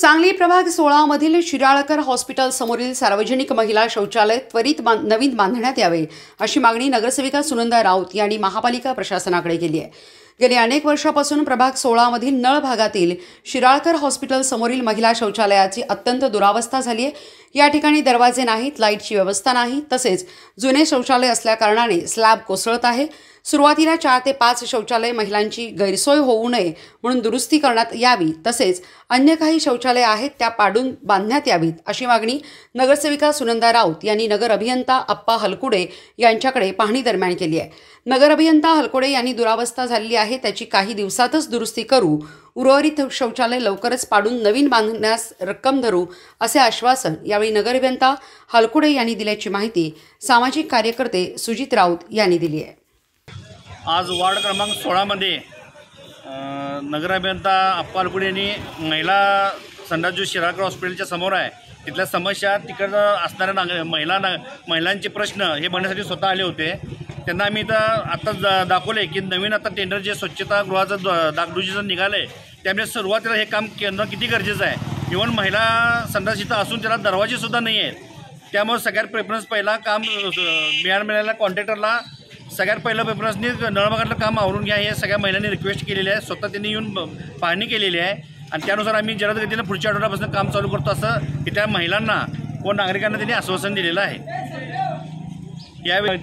सांगली प्रभाग 16 मधील शिराळकर हॉस्पिटल समोरील सार्वजनिक महिला शौचालय त्वरित नवीन बांधण्यात यावे अशी मागणी नगरसेविका सुनंदा राऊत यांनी महापालिका प्रशासनाकडे केली आहे। गेली अनेक वर्षापासून प्रभाग 16 मधील नळ भागातील शिराळकर हॉस्पिटल समोरील महिला शौचालयाची अत्यंत दुरावस्था झाली आहे। या ठिकाणी दरवाजे नाहीत, लाईटची व्यवस्था नाही, तसेच जुने शौचालय असल्या कारणाने स्लॅब कोसळत आहे। सुरुवातीला 4 ते 5 शौचालय महिलांची गैरसोय होऊ नये म्हणून दुरुस्ती करण्यात यावी, तसेच अन्य काही शौचालय आहेत त्या पाडून बांधण्यात यावीत अशी मागणी नगरसेविका सुनंदा राऊत यांनी नगर अभियंता अप्पा हलकुडे यांच्याकडे पाहणी दरम्यान केली आहे। नगर अभियंता हलकुडे यांनी दुरावस्था झालेली आहे त्याची काही दिवसातच दुरुस्ती करू, उर्वरित शौचालय लवकरच पाडून नवीन बांधण्यास रक्कम धरू असे आश्वासन यावेळी नगर अभियंता हलकुडे यांनी दिल्याची माहिती सामाजिक कार्यकर्ते सुजीत राऊत यांनी दिली आहे। आज वार्ड क्रमांक 16 मध्ये नगर अभियंता अप्पा हलकुडे यांनी महिला संडास जो शिराळकर हॉस्पिटलच्या समोर आहे तिथल्या समस्या, तिकडं असणाऱ्या महिलांचे प्रश्न हे बघण्यासाठी स्वतः आले होते। त्यांना आम्ही इथं आत्ता दाखवले की नवीन आता टेंडर जे स्वच्छतागृहाचं डागडुजीचं निघालं आहे त्यामुळे सुरुवातीला हे काम करणं किती गरजेचं आहे। इव्हन महिला संडास इथं असून त्याला दरवाजेसुद्धा नाही आहेत, त्यामुळे सगळ्यात प्रेफरन्स पहिला काम मिळालेल्या कॉन्ट्रॅक्टरला सगळ्यात पहिलं पेपरसनी नळभागातलं काम आवरून घ्या हे सगळ्या महिलांनी रिक्वेस्ट केलेली आहे, स्वतः त्यांनी येऊन पाहणी केलेली आहे आणि त्यानुसार आम्ही जलदगतीनं पुढच्या आठवड्यापासून काम चालू करतो असं इथल्या महिलांना व नागरिकांना त्यांनी आश्वासन दिलेलं आहे। यावेळी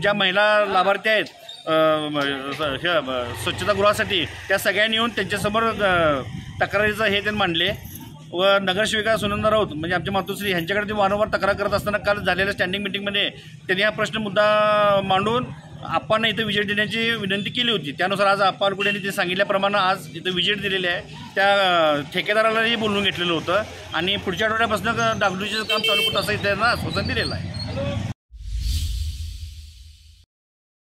ज्या महिला लाभार्थी आहेत स्वच्छतागृहासाठी त्या सगळ्यांनी येऊन त्यांच्यासमोर तक्रारीचं हे त्यांनी मांडले व नगरसेविका सुनंदा राऊत म्हणजे आमच्या मातोश्री यांच्याकडे ते वारंवार तक्रार करत असताना काल झालेल्या स्टँडिंग मीटिंगमध्ये त्यांनी हा प्रश्न मुद्दा मांडून अप्पांना इथं विजिट देण्याची विनंती केली होती। त्यानुसार आज अप्पा हलकुडे यांनी ते सांगितल्याप्रमाणे आज इथं विजिट दिलेली आहे, त्या ठेकेदारालाही बोलवून घेतलेलं होतं आणि पुढच्या आठवड्यापासून डागडुजीचं काम चालू करत असं त्यांना आश्वासन दिलेलं आहे।